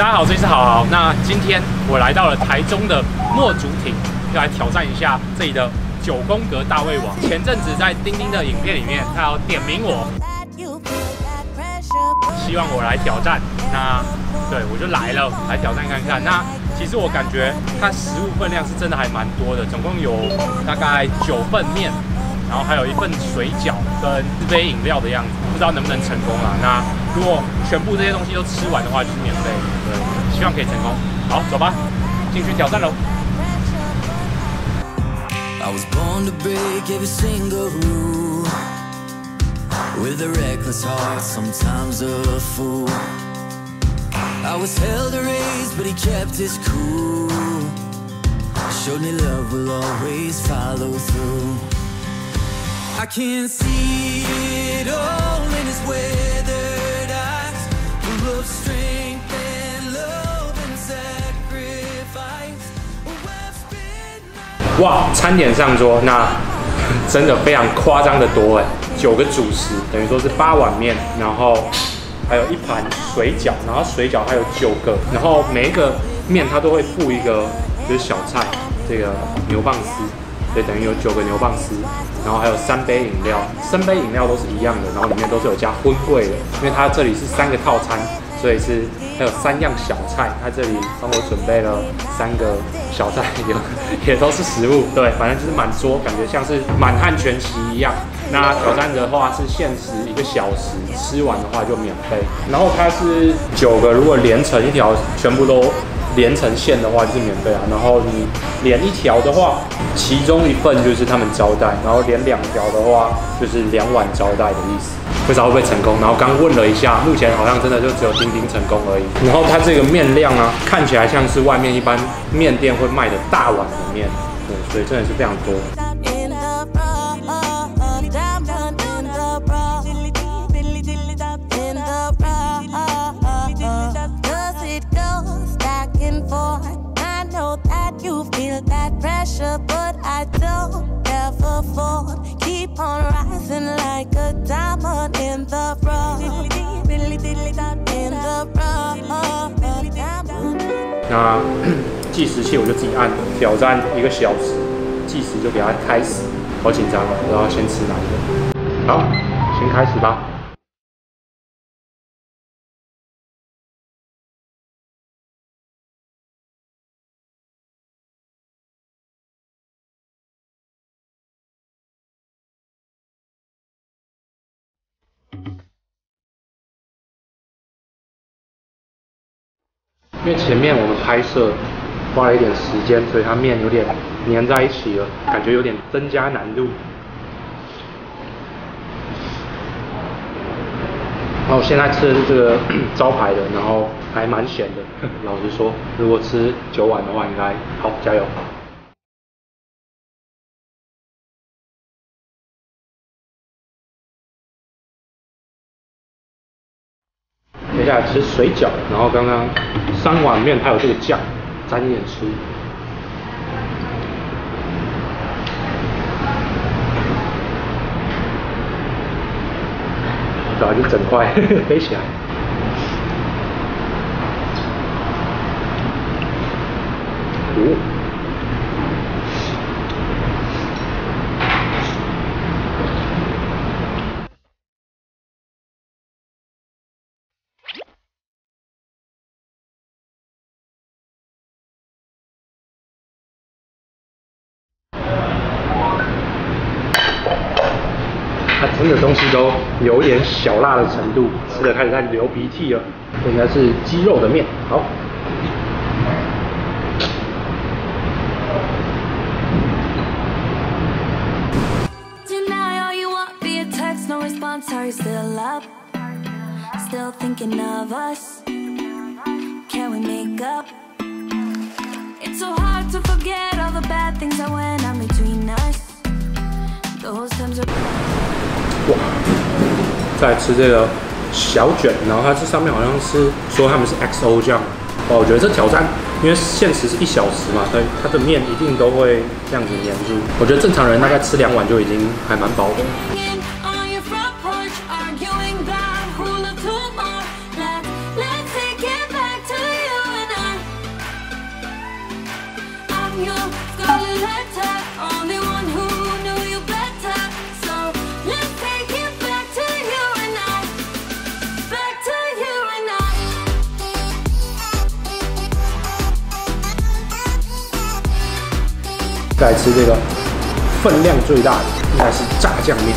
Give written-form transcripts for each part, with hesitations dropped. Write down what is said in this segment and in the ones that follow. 大家好，这里是好好。那今天我来到了台中的墨竹亭，要来挑战一下这里的九宫格大胃王。前阵子在丁丁的影片里面，他有点名我，希望我来挑战。那对我就来了，来挑战看看。那其实我感觉它食物分量是真的还蛮多的，总共有大概9份面，然后还有1份水饺跟4杯饮料的样子。 不知道能不能成功啦。那如果全部这些东西都吃完的话，就是免费。对，希望可以成功。好，走吧，进去挑战喽。I can see it all in his weathered eyes, full of strength and love and sacrifice. 哇，餐点上桌，那真的非常夸张的多哎，9个主食，等于说是8碗面，然后还有1盘水饺，然后水饺还有9个，然后每一个面它都会附一个就是小菜，这个牛蒡丝。 所以等于有9个牛蒡丝，然后还有3杯饮料，3杯饮料都是一样的，然后里面都是有加荤桂的，因为它这里是3个套餐，所以是还有3样小菜，它这里帮我准备了3个小菜，也都是食物，对，反正就是满桌，感觉像是满汉全席一样。那挑战的话是限时1个小时，吃完的话就免费。然后它是9个，如果连成一条，全部都。 连成线的话就是免费啊，然后你连1条的话，其中1份就是他们招待，然后连2条的话就是2碗招待的意思。不知道会不会成功？然后刚问了一下，目前好像真的就只有丁丁成功而已。然后它这个面量啊，看起来像是外面一般面店会卖的大碗的面，对，所以真的是非常多。 But I don't ever fall. Keep on rising like a diamond in the rough. In the rough. 那计时器我就自己按，挑战1个小时，计时就给它开始。好紧张啊，不知道先吃哪一个。好，先开始吧。 因为前面我们拍摄花了一点时间，所以它面有点粘在一起了，感觉有点增加难度。然后现在吃的是这个招牌的，然后还蛮咸的。老实说，如果吃9碗的话，应该好加油。 接下来吃水饺，然后刚刚3碗面还有这个酱，沾一点吃。然后就整块飞起来。哦。 这个东西都有点小辣的程度，吃的开始在流鼻涕了。应该是鸡肉的面，好。哇！再吃这个小卷，然后它这上面好像是说他们是 XO 酱。哇，我觉得这挑战，因为限时是1小时嘛，所以它的面一定都会这样子黏住。我觉得正常人大概吃2碗就已经还蛮饱的。再来吃这个分量最大的，应该是炸酱面。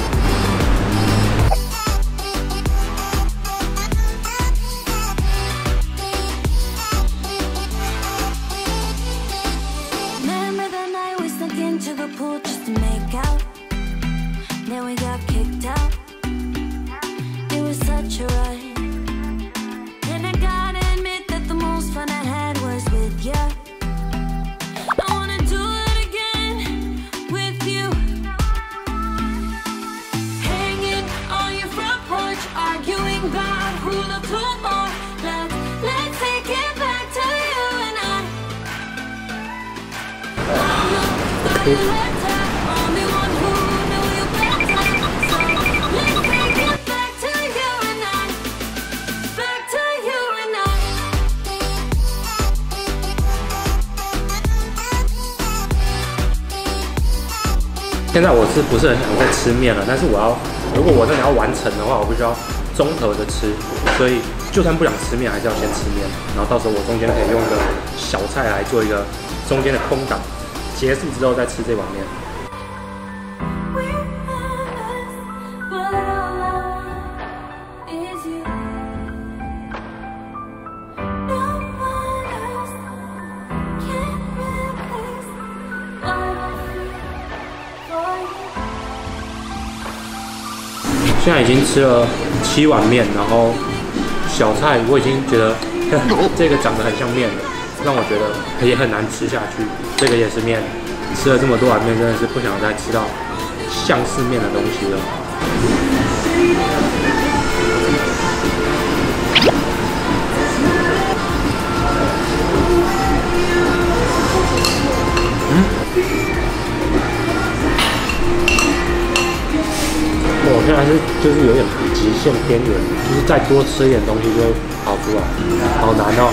现在我是不是很会吃面了？但是如果我真的要完成的话，我必须要综合的吃，所以就算不想吃面，还是要先吃面，然后到时候我中间可以用个小菜来做一个中间的空档，结束之后再吃这碗面。 现在已经吃了7碗面，然后小菜我已经觉得这个长得很像面了，让我觉得也很难吃下去。这个也是面，吃了这么多碗面，真的是不想再吃到像是面的东西了。现在就是有点极限边缘，就是再多吃一点东西就会跑出来，好难哦。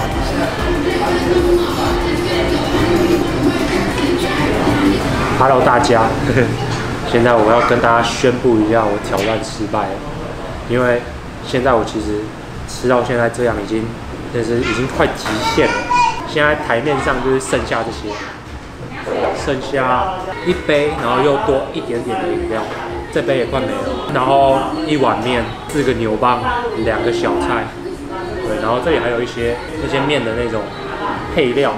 Hello 大家，现在我要跟大家宣布一下，我挑战失败了，因为现在我其实吃到现在这样已经快极限了，现在台面上就是剩下这些，剩下一杯，然后又多一点点的饮料。 这杯也快没了，然后1碗面，4个牛蒡，2个小菜，对，然后这里还有一些那些面的那种配料，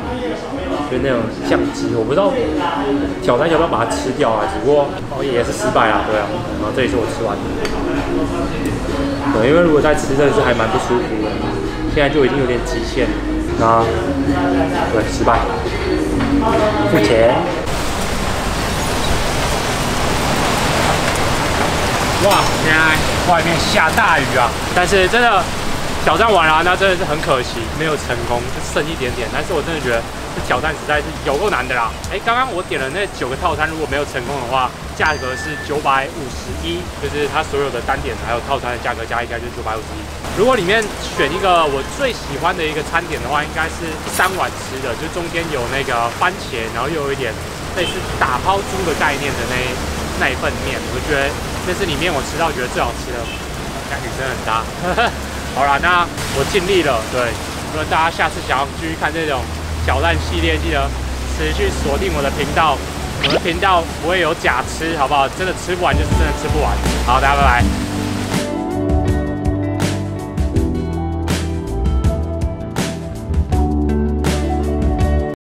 就那种酱汁，我不知道挑战要不要把它吃掉啊，只不过也是失败啊，对啊，然后这里是我吃完的，对，因为如果再吃真的是还蛮不舒服的，现在就已经有点极限了，那对，失败，付钱。 哇，现在外面下大雨啊！但是真的挑战完了，那真的是很可惜，没有成功，就剩一点点。但是我真的觉得这挑战实在是有够难的啦！刚刚我点了那9个套餐，如果没有成功的话，价格是951，就是它所有的单点还有套餐的价格加一加就是951。如果里面选一个我最喜欢的一个餐点的话，应该是3碗吃的，就中间有那个番茄，然后又有一点类似打抛猪的概念的那一份面，我觉得。 这是里面我吃到觉得最好吃的，感觉真的很搭。好啦，那我尽力了。对，如果大家下次想要继续看这种挑战系列，记得持续锁定我的频道。我的频道不会有假吃，好不好？真的吃不完就是真的吃不完。好，大家拜拜。